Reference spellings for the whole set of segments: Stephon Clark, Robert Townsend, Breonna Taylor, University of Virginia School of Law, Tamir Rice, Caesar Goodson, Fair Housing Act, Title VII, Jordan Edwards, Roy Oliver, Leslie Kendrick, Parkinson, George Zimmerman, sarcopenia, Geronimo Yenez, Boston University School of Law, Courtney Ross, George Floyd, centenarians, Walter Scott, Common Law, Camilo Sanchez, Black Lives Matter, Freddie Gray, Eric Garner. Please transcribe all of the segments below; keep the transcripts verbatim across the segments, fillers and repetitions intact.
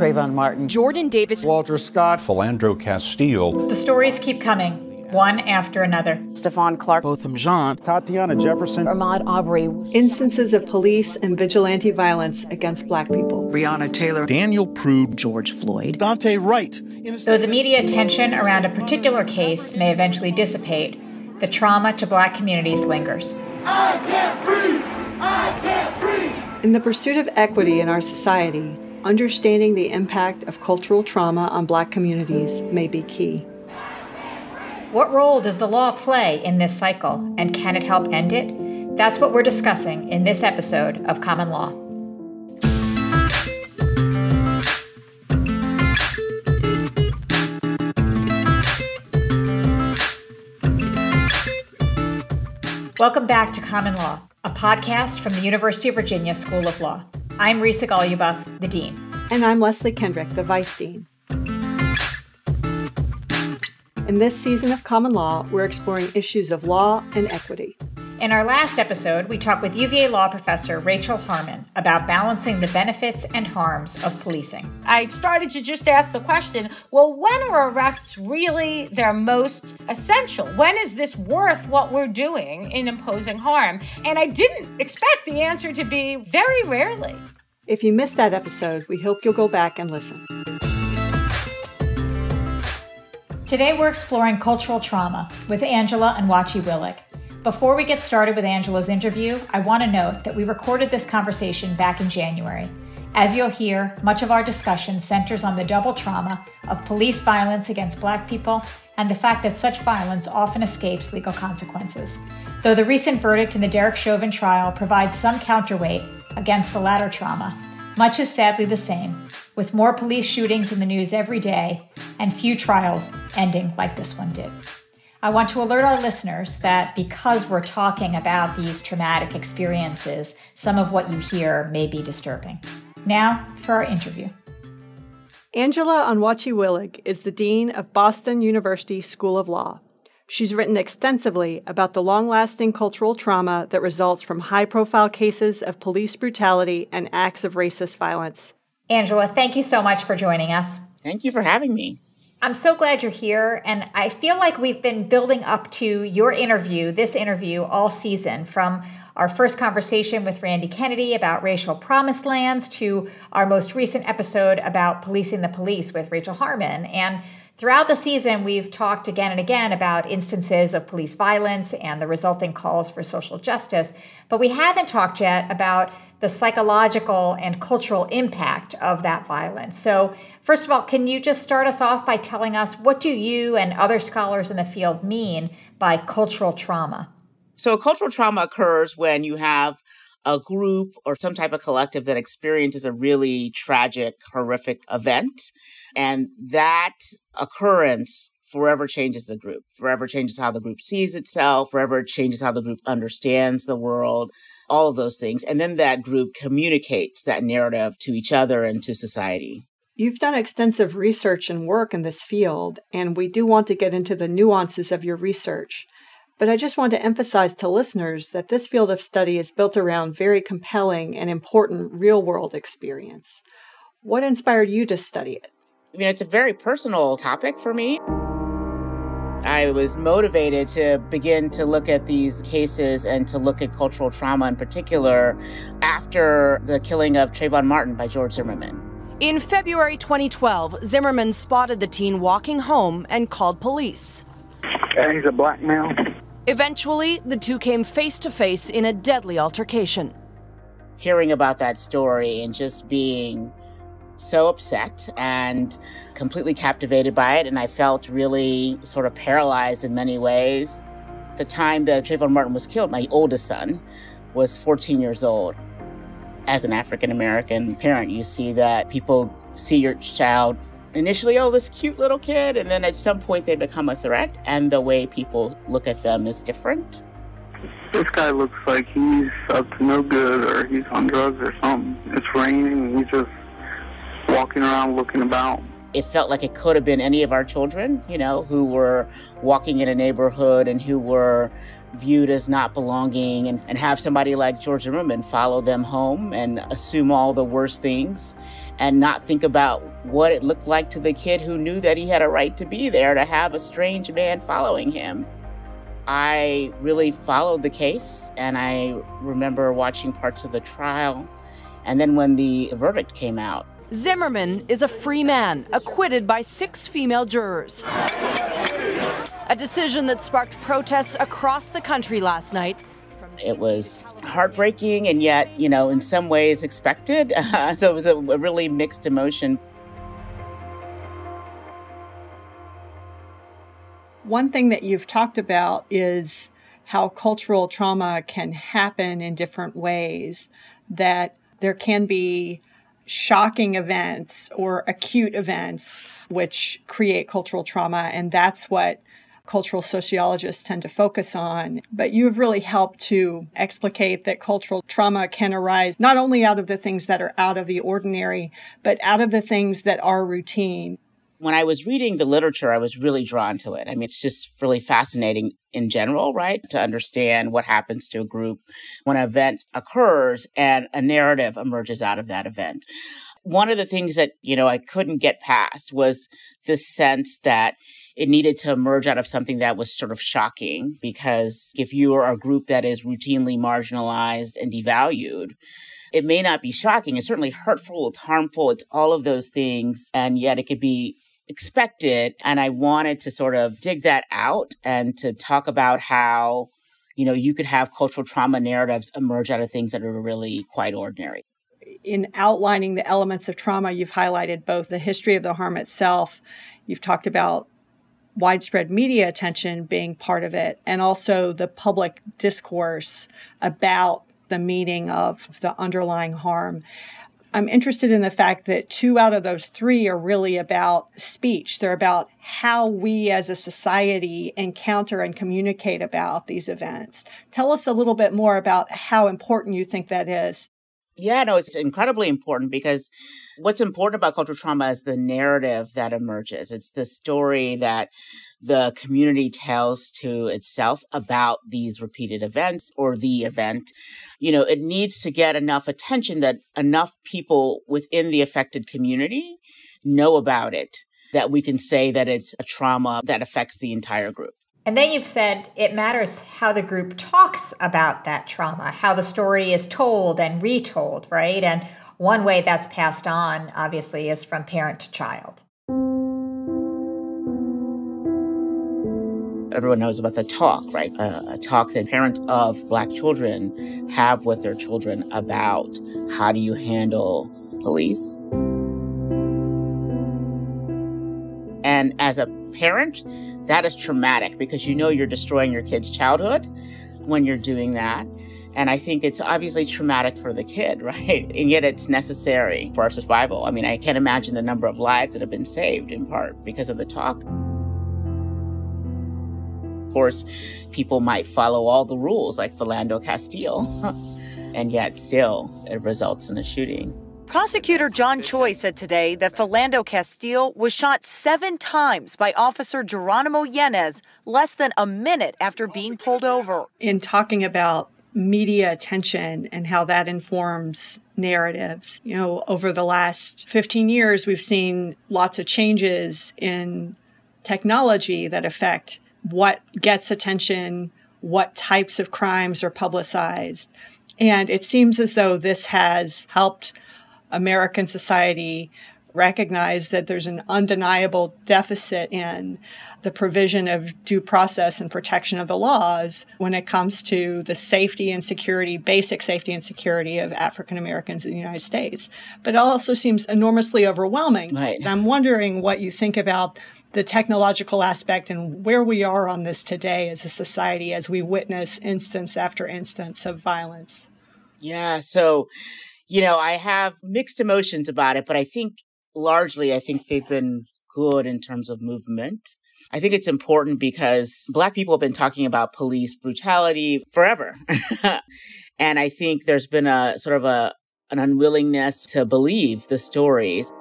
Trayvon Martin, Jordan Davis, Walter Scott, Philando Castile. The stories keep coming, one after another. Stephon Clark, Botham Jean, Tatiana Jefferson, Ahmaud Arbery. Instances of police and vigilante violence against black people. Breonna Taylor, Daniel Prude, George Floyd, Dante Wright. Though the media attention around a particular case may eventually dissipate, the trauma to black communities lingers. I can't breathe! I can't breathe! In the pursuit of equity in our society, understanding the impact of cultural trauma on black communities may be key. What role does the law play in this cycle, and can it help end it? That's what we're discussing in this episode of Common Law. Welcome back to Common Law, a podcast from the University of Virginia School of Law. I'm Risa Goluboff, the Dean. And I'm Leslie Kendrick, the Vice Dean. In this season of Common Law, we're exploring issues of law and equity. In our last episode, we talked with U V A Law professor Rachel Harmon about balancing the benefits and harms of policing. I started to just ask the question, well, when are arrests really their most essential? When is this worth what we're doing in imposing harm? And I didn't expect the answer to be very rarely. If you missed that episode, we hope you'll go back and listen. Today we're exploring cultural trauma with Angela Onwuachi-Willig. Before we get started with Angela's interview, I want to note that we recorded this conversation back in January. As you'll hear, much of our discussion centers on the double trauma of police violence against Black people and the fact that such violence often escapes legal consequences. Though the recent verdict in the Derek Chauvin trial provides some counterweight against the latter trauma, much is sadly the same, with more police shootings in the news every day and few trials ending like this one did. I want to alert our listeners that because we're talking about these traumatic experiences, some of what you hear may be disturbing. Now for our interview. Angela Onwuachi-Willig is the Dean of Boston University School of Law. She's written extensively about the long-lasting cultural trauma that results from high-profile cases of police brutality and acts of racist violence. Angela, thank you so much for joining us. Thank you for having me. I'm so glad you're here, and I feel like we've been building up to your interview, this interview, all season, from our first conversation with Randy Kennedy about racial promised lands to our most recent episode about policing the police with Rachel Harmon. And throughout the season, we've talked again and again about instances of police violence and the resulting calls for social justice, but we haven't talked yet about the psychological and cultural impact of that violence. So first of all, can you just start us off by telling us what do you and other scholars in the field mean by cultural trauma? So cultural trauma occurs when you have a group or some type of collective that experiences a really tragic, horrific event. And that occurrence forever changes the group, forever changes how the group sees itself, forever changes how the group understands the world, all of those things. And then that group communicates that narrative to each other and to society. You've done extensive research and work in this field, and we do want to get into the nuances of your research. But I just want to emphasize to listeners that this field of study is built around very compelling and important real-world experience. What inspired you to study it? I mean, it's a very personal topic for me. I was motivated to begin to look at these cases and to look at cultural trauma in particular after the killing of Trayvon Martin by George Zimmerman. In February twenty twelve, Zimmerman spotted the teen walking home and called police. And he's a black male. Eventually, the two came face to face in a deadly altercation. Hearing about that story and just being so upset and completely captivated by it, and I felt really sort of paralyzed in many ways. At the time that Trayvon Martin was killed, my oldest son was fourteen years old. As an African-American parent, you see that people see your child initially, oh, this cute little kid, and then at some point they become a threat, and the way people look at them is different. This guy looks like he's up to no good, or he's on drugs or something. It's raining, he's just walking around looking about. It felt like it could have been any of our children, you know, who were walking in a neighborhood and who were viewed as not belonging, and, and have somebody like George Zimmerman follow them home and assume all the worst things and not think about what it looked like to the kid who knew that he had a right to be there, to have a strange man following him. I really followed the case, and I remember watching parts of the trial, and then when the verdict came out. Zimmerman is a free man, acquitted by six female jurors. A decision that sparked protests across the country last night. It was heartbreaking and yet, you know, in some ways expected. Uh, so it was a really mixed emotion. One thing that you've talked about is how cultural trauma can happen in different ways, that there can be shocking events or acute events which create cultural trauma, and that's what cultural sociologists tend to focus on. But you've really helped to explicate that cultural trauma can arise not only out of the things that are out of the ordinary, but out of the things that are routine. When I was reading the literature, I was really drawn to it. I mean, it's just really fascinating in general, right? To understand what happens to a group when an event occurs and a narrative emerges out of that event. One of the things that, you know, I couldn't get past was this sense that it needed to emerge out of something that was sort of shocking, because if you are a group that is routinely marginalized and devalued, it may not be shocking. It's certainly hurtful, it's harmful, it's all of those things, and yet it could be expected. And I wanted to sort of dig that out and to talk about how, you know, you could have cultural trauma narratives emerge out of things that are really quite ordinary. In outlining the elements of trauma, you've highlighted both the history of the harm itself. You've talked about widespread media attention being part of it, and also the public discourse about the meaning of the underlying harm. I'm interested in the fact that two out of those three are really about speech. They're about how we as a society encounter and communicate about these events. Tell us a little bit more about how important you think that is. Yeah, no, it's incredibly important, because what's important about cultural trauma is the narrative that emerges. It's the story that the community tells to itself about these repeated events or the event. You know, it needs to get enough attention that enough people within the affected community know about it, that we can say that it's a trauma that affects the entire group. And then you've said it matters how the group talks about that trauma, how the story is told and retold, right? And one way that's passed on, obviously, is from parent to child. Everyone knows about the talk, right? Uh, a talk that parents of Black children have with their children about how do you handle police. And as a parent, that is traumatic, because you know you're destroying your kid's childhood when you're doing that. And I think it's obviously traumatic for the kid, right? And yet it's necessary for our survival. I mean, I can't imagine the number of lives that have been saved in part because of the talk. Of course, people might follow all the rules like Philando Castile, and yet still it results in a shooting. Prosecutor John Choi said today that Philando Castile was shot seven times by Officer Geronimo Yenez less than a minute after being pulled over. In talking about media attention and how that informs narratives, you know, over the last fifteen years, we've seen lots of changes in technology that affect what gets attention, what types of crimes are publicized. And it seems as though this has helped American society recognize that there's an undeniable deficit in the provision of due process and protection of the laws when it comes to the safety and security, basic safety and security of African Americans in the United States. But it also seems enormously overwhelming. Right. And I'm wondering what you think about the technological aspect and where we are on this today as a society as we witness instance after instance of violence. Yeah, so you know, I have mixed emotions about it, but I think largely, I think they've been good in terms of movement. I think it's important because Black people have been talking about police brutality forever. And I think there's been a sort of a, an unwillingness to believe the stories.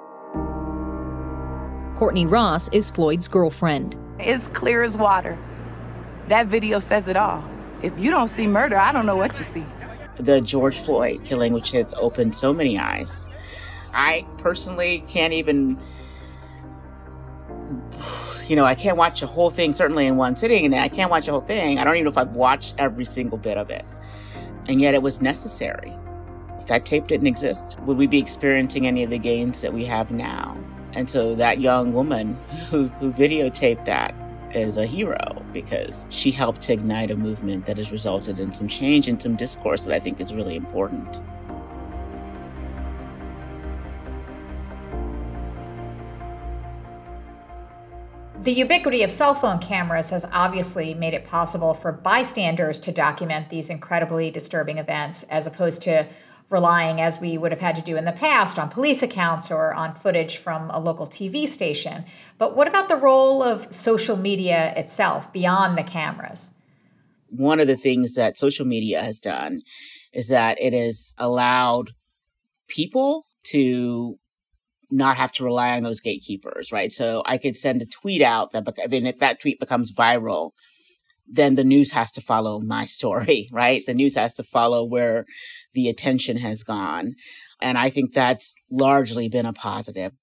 Courtney Ross is Floyd's girlfriend. It's clear as water. That video says it all. If you don't see murder, I don't know what you see. The George Floyd killing, which has opened so many eyes. I personally can't even, you know, I can't watch the whole thing, certainly in one sitting, and I can't watch the whole thing. I don't even know if I've watched every single bit of it. And yet it was necessary. If that tape didn't exist, would we be experiencing any of the gains that we have now? And so that young woman who, who videotaped that is a hero, because she helped to ignite a movement that has resulted in some change and some discourse that I think is really important. The ubiquity of cell phone cameras has obviously made it possible for bystanders to document these incredibly disturbing events, as opposed to relying, as we would have had to do in the past, on police accounts or on footage from a local T V station. But what about the role of social media itself beyond the cameras? One of the things that social media has done is that it has allowed people to not have to rely on those gatekeepers, right? So I could send a tweet out that, I mean, if that tweet becomes viral, then the news has to follow my story, right? The news has to follow where the attention has gone. And I think that's largely been a positive.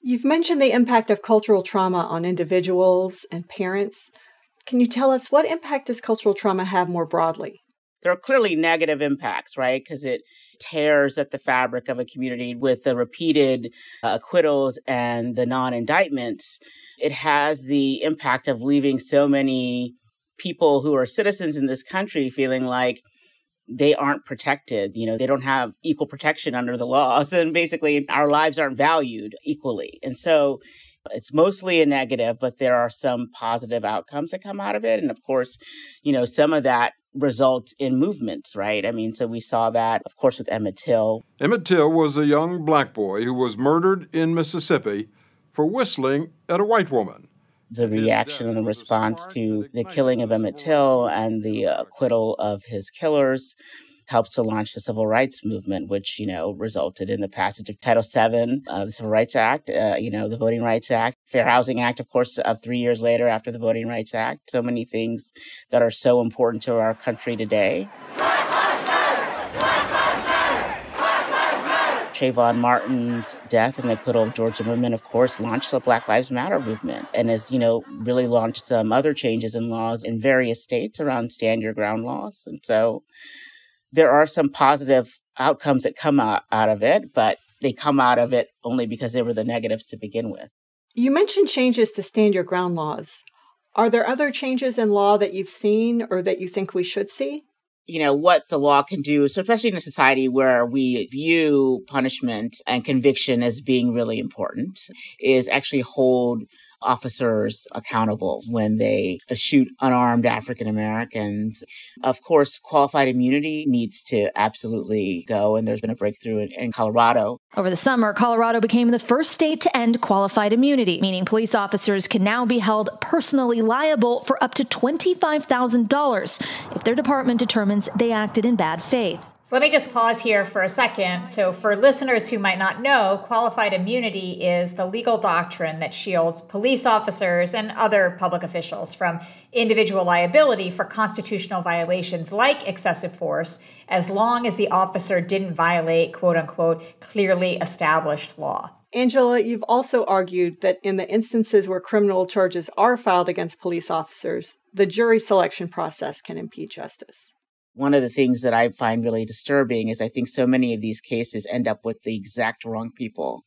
You've mentioned the impact of cultural trauma on individuals and parents. Can you tell us what impact does cultural trauma have more broadly? There are clearly negative impacts, right? Because it tears at the fabric of a community with the repeated uh, acquittals and the non-indictments. It has the impact of leaving so many people who are citizens in this country feeling like they aren't protected. You know, they don't have equal protection under the laws, and basically our lives aren't valued equally. And so it's mostly a negative, but there are some positive outcomes that come out of it. And of course, you know, some of that results in movements, right? I mean, so we saw that, of course, with Emmett Till. Emmett Till was a young black boy who was murdered in Mississippi for whistling at a white woman. The reaction and the response to the killing of Emmett Till and the acquittal of his killers helps to launch the Civil Rights Movement, which, you know, resulted in the passage of Title seven, uh, the Civil Rights Act, uh, you know, the Voting Rights Act, Fair Housing Act, of course, uh, three years later after the Voting Rights Act. So many things that are so important to our country today. Black Lives Matter! Black Lives Matter! Black Lives Matter! Trayvon Martin's death and the acquittal of George Zimmerman, of course, launched the Black Lives Matter movement, and has, you know, really launched some other changes in laws in various states around stand your ground laws. And so there are some positive outcomes that come out, out of it, but they come out of it only because they were the negatives to begin with. You mentioned changes to stand your ground laws. Are there other changes in law that you've seen or that you think we should see? You know, what the law can do, so especially in a society where we view punishment and conviction as being really important, is actually hold officers accountable when they shoot unarmed African Americans. Of course, qualified immunity needs to absolutely go, and there's been a breakthrough in, in Colorado. Over the summer, Colorado became the first state to end qualified immunity, meaning police officers can now be held personally liable for up to twenty-five thousand dollars if their department determines they acted in bad faith. So let me just pause here for a second. So for listeners who might not know, qualified immunity is the legal doctrine that shields police officers and other public officials from individual liability for constitutional violations like excessive force, as long as the officer didn't violate, quote unquote, clearly established law. Angela, you've also argued that in the instances where criminal charges are filed against police officers, the jury selection process can impede justice. One of the things that I find really disturbing is I think so many of these cases end up with the exact wrong people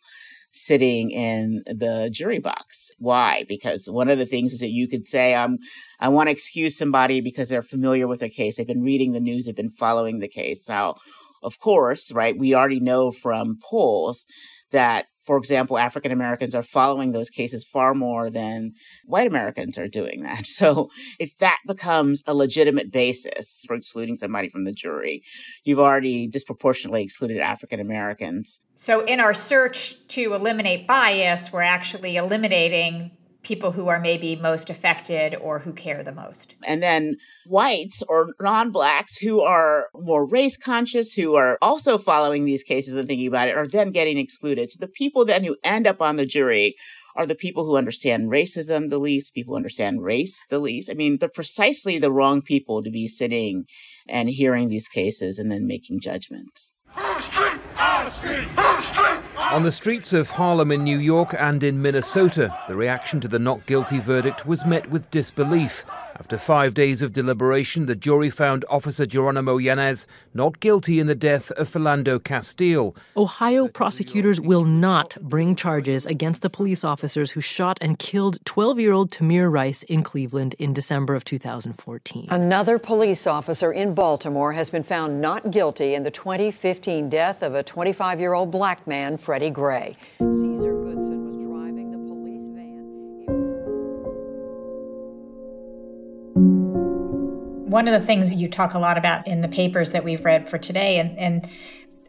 sitting in the jury box. Why? Because one of the things is that you could say, um, I want to excuse somebody because they're familiar with their case. They've been reading the news, they've been following the case. Now, of course, right, we already know from polls that, for example, African Americans are following those cases far more than white Americans are doing that. So if that becomes a legitimate basis for excluding somebody from the jury, you've already disproportionately excluded African Americans. So in our search to eliminate bias, we're actually eliminating people who are maybe most affected or who care the most. And then whites or non-blacks who are more race conscious, who are also following these cases and thinking about it, are then getting excluded. So the people then who end up on the jury are the people who understand racism the least, people who understand race the least. I mean, they're precisely the wrong people to be sitting and hearing these cases and then making judgments. Our street, our street, our street. On the streets of Harlem in New York and in Minnesota, the reaction to the not guilty verdict was met with disbelief. After five days of deliberation, the jury found Officer Geronimo Yenez not guilty in the death of Philando Castile. Ohio prosecutors will not bring charges against the police officers who shot and killed twelve-year-old Tamir Rice in Cleveland in December of two thousand fourteen. Another police officer in Baltimore has been found not guilty in the twenty fifteen death of a twenty-five-year-old black man, Freddie Gray. Caesar Goodson was driving the police van. One of the things that you talk a lot about in the papers that we've read for today, and, and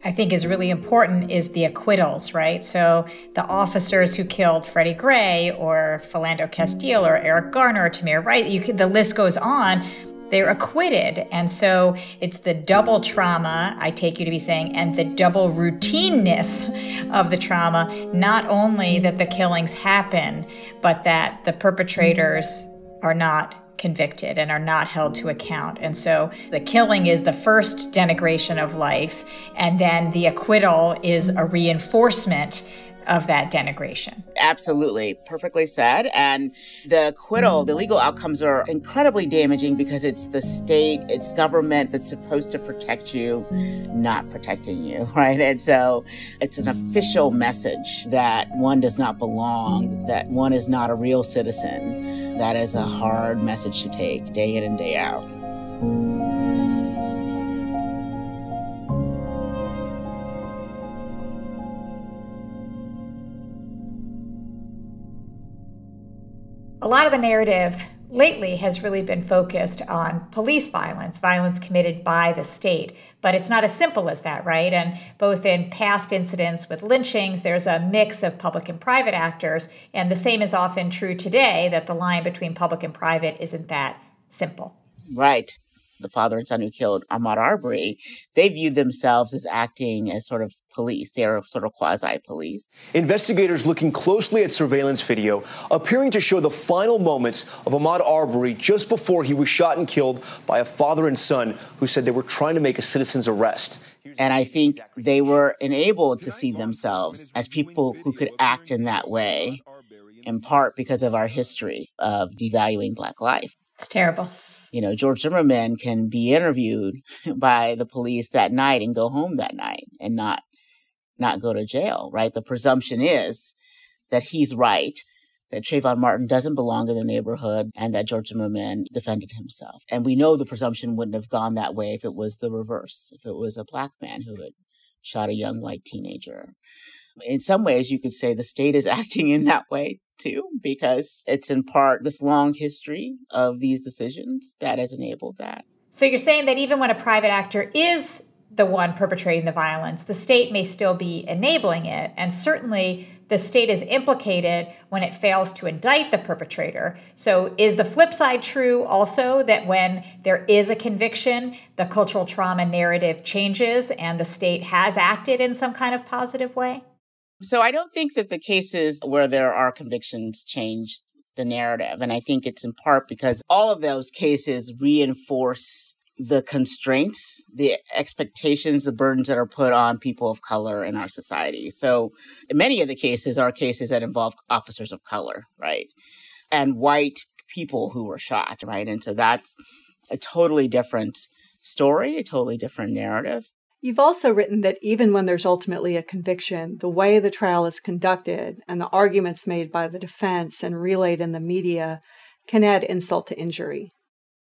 I think is really important, is the acquittals, right? So the officers who killed Freddie Gray or Philando Castile or Eric Garner or Tamir Rice, you can, the list goes on. They're acquitted, and so it's the double trauma, I take you to be saying, and the double routineness of the trauma, not only that the killings happen, but that the perpetrators are not convicted and are not held to account. And so the killing is the first denigration of life, and then the acquittal is a reinforcement of that denigration. Absolutely. Perfectly said. And the acquittal, the legal outcomes are incredibly damaging because it's the state, it's government that's supposed to protect you, not protecting you, right? And so it's an official message that one does not belong, that one is not a real citizen. That is a hard message to take day in and day out. A lot of the narrative lately has really been focused on police violence, violence committed by the state. But it's not as simple as that, right? And both in past incidents with lynchings, there's a mix of public and private actors. And the same is often true today, that the line between public and private isn't that simple. Right. The father and son who killed Ahmaud Arbery, they viewed themselves as acting as sort of police. They are sort of quasi-police. Investigators looking closely at surveillance video appearing to show the final moments of Ahmaud Arbery just before he was shot and killed by a father and son who said they were trying to make a citizen's arrest. And I think they were enabled to see themselves as people who could act in that way, in part because of our history of devaluing black life. It's terrible. You know, George Zimmerman can be interviewed by the police that night and go home that night and not not go to jail, right? The presumption is that he's right, that Trayvon Martin doesn't belong in the neighborhood, and that George Zimmerman defended himself. And we know the presumption wouldn't have gone that way if it was the reverse, if it was a black man who had shot a young white teenager. In some ways, you could say the state is acting in that way too, because it's in part this long history of these decisions that has enabled that. So you're saying that even when a private actor is the one perpetrating the violence, the state may still be enabling it. And certainly the state is implicated when it fails to indict the perpetrator. So is the flip side true also, that when there is a conviction, the cultural trauma narrative changes and the state has acted in some kind of positive way? So I don't think that the cases where there are convictions change the narrative. And I think it's in part because all of those cases reinforce the constraints, the expectations, the burdens that are put on people of color in our society. So many of the cases are cases that involve officers of color, right? And white people who were shot, right? And so that's a totally different story, a totally different narrative. You've also written that even when there's ultimately a conviction, the way the trial is conducted and the arguments made by the defense and relayed in the media can add insult to injury.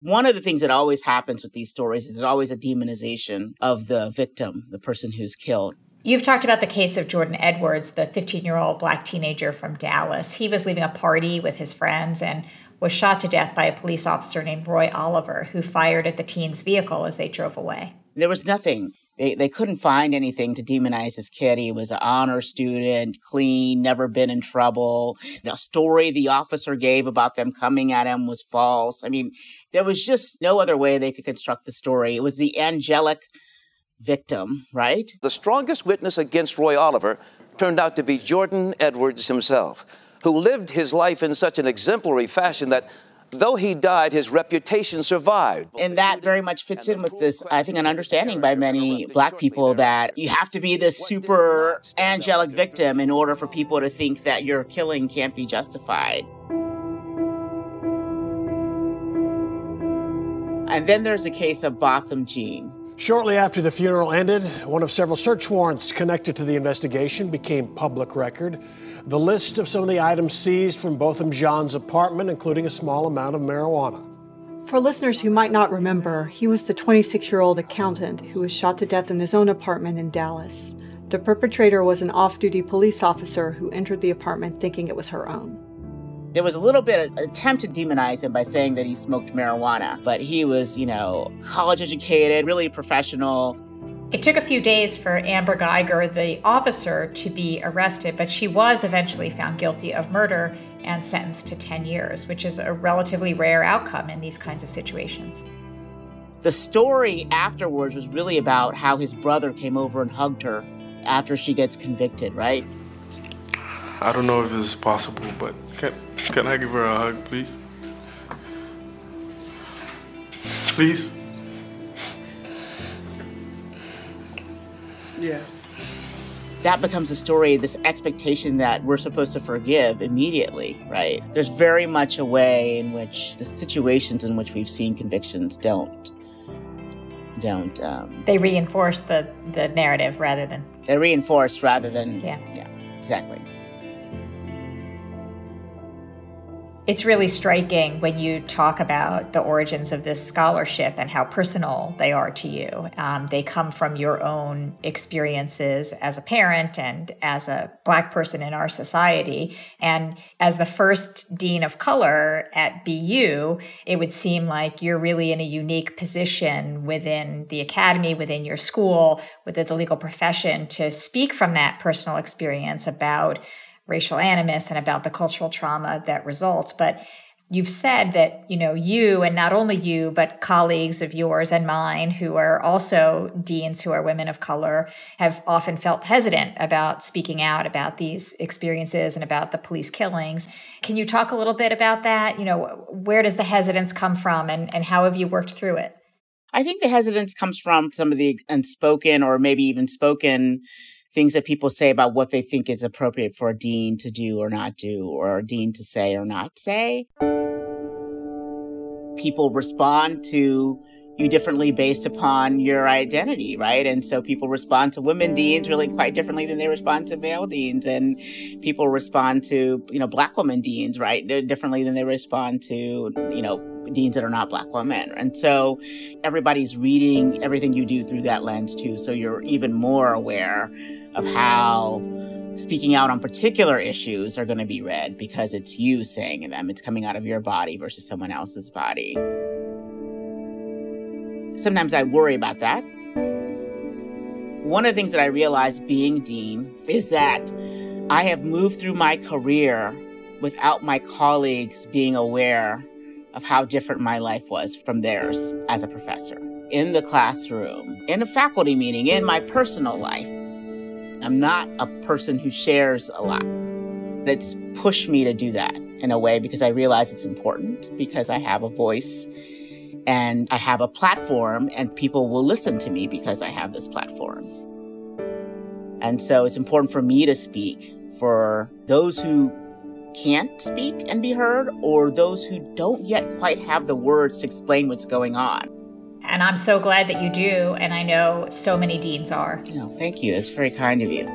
One of the things that always happens with these stories is there's always a demonization of the victim, the person who's killed. You've talked about the case of Jordan Edwards, the fifteen-year-old black teenager from Dallas. He was leaving a party with his friends and was shot to death by a police officer named Roy Oliver, who fired at the teen's vehicle as they drove away. There was nothing. They, they couldn't find anything to demonize this kid. He was an honor student, clean, never been in trouble. The story the officer gave about them coming at him was false. I mean, there was just no other way they could construct the story. It was the angelic victim, right? The strongest witness against Roy Oliver turned out to be Jordan Edwards himself, who lived his life in such an exemplary fashion that though he died, his reputation survived. And that very much fits in with this, I think, an understanding by many Black people that you have to be this super angelic victim in order for people to think that your killing can't be justified. And then there's the case of Botham Jean. Shortly after the funeral ended, one of several search warrants connected to the investigation became public record. The list of some of the items seized from Botham Jean's apartment, including a small amount of marijuana. For listeners who might not remember, he was the twenty-six-year-old accountant who was shot to death in his own apartment in Dallas. The perpetrator was an off-duty police officer who entered the apartment thinking it was her own. There was a little bit of attempt to demonize him by saying that he smoked marijuana, but he was, you know, college educated, really professional. It took a few days for Amber Geiger, the officer, to be arrested, but she was eventually found guilty of murder and sentenced to ten years, which is a relatively rare outcome in these kinds of situations. The story afterwards was really about how his brother came over and hugged her after she gets convicted, right? I don't know if this is possible, but can, can I give her a hug, please? Please? Yes. That becomes a story, this expectation that we're supposed to forgive immediately, right? There's very much a way in which the situations in which we've seen convictions don't. don't um, they reinforce the, the narrative rather than... They reinforce rather than... Yeah. Yeah, exactly. It's really striking when you talk about the origins of this scholarship and how personal they are to you. Um, they come from your own experiences as a parent and as a Black person in our society. And as the first dean of color at B U, it would seem like you're really in a unique position within the academy, within your school, within the legal profession to speak from that personal experience about racial animus and about the cultural trauma that results. But you've said that, you know, you and not only you, but colleagues of yours and mine who are also deans who are women of color have often felt hesitant about speaking out about these experiences and about the police killings. Can you talk a little bit about that? You know, where does the hesitance come from and, and how have you worked through it? I think the hesitance comes from some of the unspoken or maybe even spoken things that people say about what they think is appropriate for a dean to do or not do, or a dean to say or not say. People respond to you differently based upon your identity, right? And so people respond to women deans really quite differently than they respond to male deans. And people respond to, you know, Black women deans, right, differently than they respond to, you know, deans that are not Black women. And so everybody's reading everything you do through that lens too. So you're even more aware of how speaking out on particular issues are going to be read because it's you saying them. It's coming out of your body versus someone else's body. Sometimes I worry about that. One of the things that I realized being dean is that I have moved through my career without my colleagues being aware of how different my life was from theirs as a professor. In the classroom, in a faculty meeting, in my personal life, I'm not a person who shares a lot. It's pushed me to do that in a way because I realize it's important because I have a voice and I have a platform and people will listen to me because I have this platform. And so it's important for me to speak for those who can't speak and be heard, or those who don't yet quite have the words to explain what's going on. And I'm so glad that you do, and I know so many deans are. No, thank you. That's very kind of you.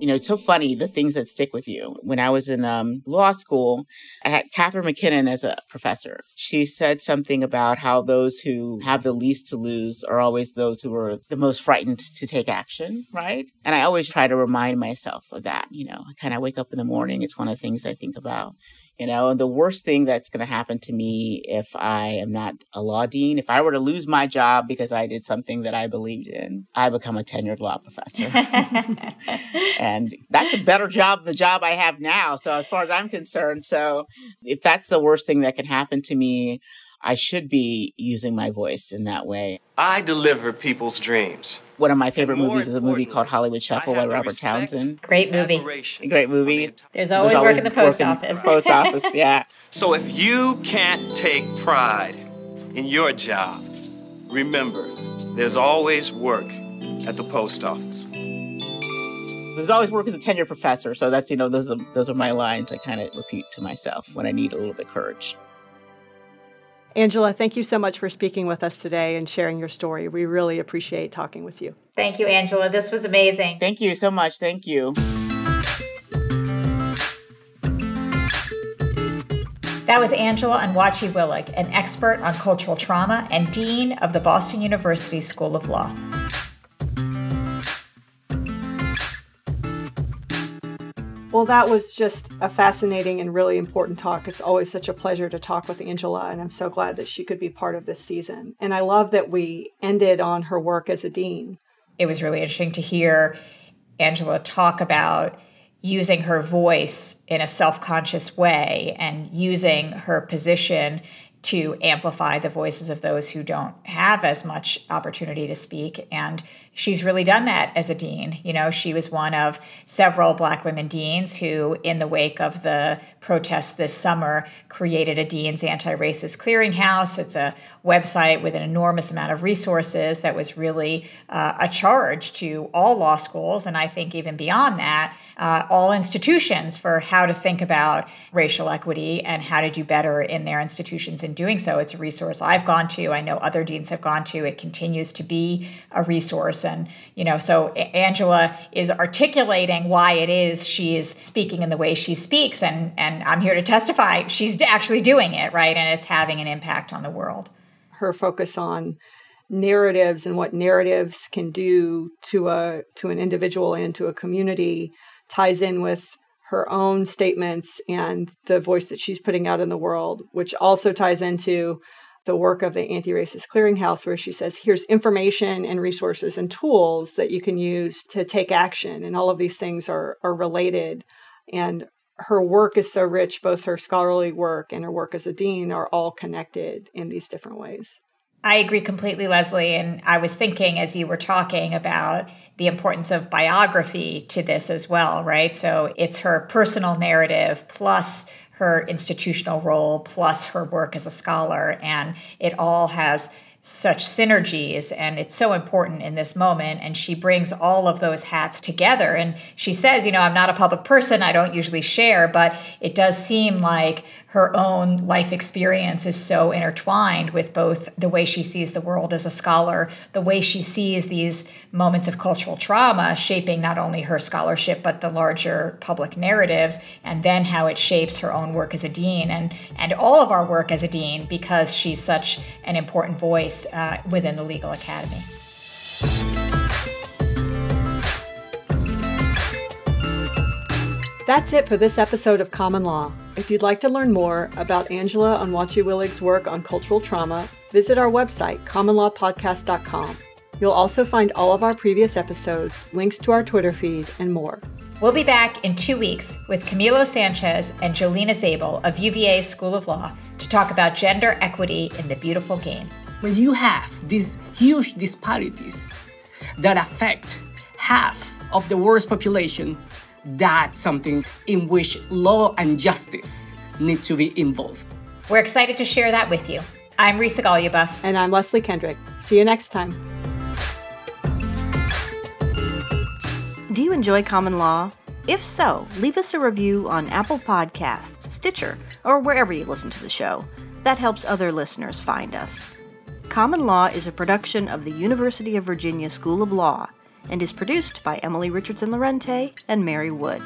You know, it's so funny, the things that stick with you. When I was in um, law school, I had Catherine McKinnon as a professor. She said something about how those who have the least to lose are always those who are the most frightened to take action, right? And I always try to remind myself of that, you know. I kind of wake up in the morning. It's one of the things I think about, you know. And the worst thing that's going to happen to me if I am not a law dean, if I were to lose my job because I did something that I believed in, I become a tenured law professor. And that's a better job than the job I have now. So as far as I'm concerned, so if that's the worst thing that can happen to me, I should be using my voice in that way. I deliver people's dreams. One of my favorite movies is a movie called Hollywood Shuffle by Robert Townsend. Great movie. Great movie. There's always, There's always work in the post office. Post office, yeah. So if you can't take pride in your job, remember, there's always work at the post office. There's always work as a tenured professor, so that's, you know, those are, those are my lines I kind of repeat to myself when I need a little bit of courage. Angela, thank you so much for speaking with us today and sharing your story. We really appreciate talking with you. Thank you, Angela. This was amazing. Thank you so much. Thank you. That was Angela Onwuachi-Willig, an expert on cultural trauma and dean of the Boston University School of Law. Well, that was just a fascinating and really important talk. It's always such a pleasure to talk with Angela, and I'm so glad that she could be part of this season. And I love that we ended on her work as a dean. It was really interesting to hear Angela talk about using her voice in a self-conscious way and using her position to amplify the voices of those who don't have as much opportunity to speak. And she's really done that as a dean. You know, she was one of several Black women deans who, in the wake of the protests this summer, created a Dean's Anti-Racist Clearinghouse. It's a website with an enormous amount of resources that was really uh, a charge to all law schools, and I think even beyond that, Uh, all institutions, for how to think about racial equity and how to do better in their institutions in doing so. It's a resource I've gone to. I know other deans have gone to. It continues to be a resource. And, you know, so Angela is articulating why it is she is speaking in the way she speaks. And, and I'm here to testify she's actually doing it, right? And it's having an impact on the world. Her focus on narratives and what narratives can do to a to an individual and to a community ties in with her own statements and the voice that she's putting out in the world, which also ties into the work of the Anti-Racist Clearinghouse, where she says, here's information and resources and tools that you can use to take action. And all of these things are, are related. And her work is so rich, both her scholarly work and her work as a dean are all connected in these different ways. I agree completely, Leslie. And I was thinking as you were talking about the importance of biography to this as well, right? So it's her personal narrative plus her institutional role plus her work as a scholar. And it all has such synergies, and it's so important in this moment. And she brings all of those hats together. And she says, you know, I'm not a public person. I don't usually share, but it does seem like her own life experience is so intertwined with both the way she sees the world as a scholar, the way she sees these moments of cultural trauma shaping not only her scholarship, but the larger public narratives, and then how it shapes her own work as a dean and, and all of our work as a dean, because she's such an important voice Uh, within the legal academy. That's it for this episode of Common Law. If you'd like to learn more about Angela Onwuachi-Willig's work on cultural trauma, visit our website, common law podcast dot com. You'll also find all of our previous episodes, links to our Twitter feed, and more. We'll be back in two weeks with Camilo Sanchez and Jolena Zabel of U V A School of Law to talk about gender equity in the beautiful game. When you have these huge disparities that affect half of the world's population, that's something in which law and justice need to be involved. We're excited to share that with you. I'm Risa Goluboff. And I'm Leslie Kendrick. See you next time. Do you enjoy Common Law? If so, leave us a review on Apple Podcasts, Stitcher, or wherever you listen to the show. That helps other listeners find us. Common Law is a production of the University of Virginia School of Law and is produced by Emily Richardson Lorente and Mary Wood.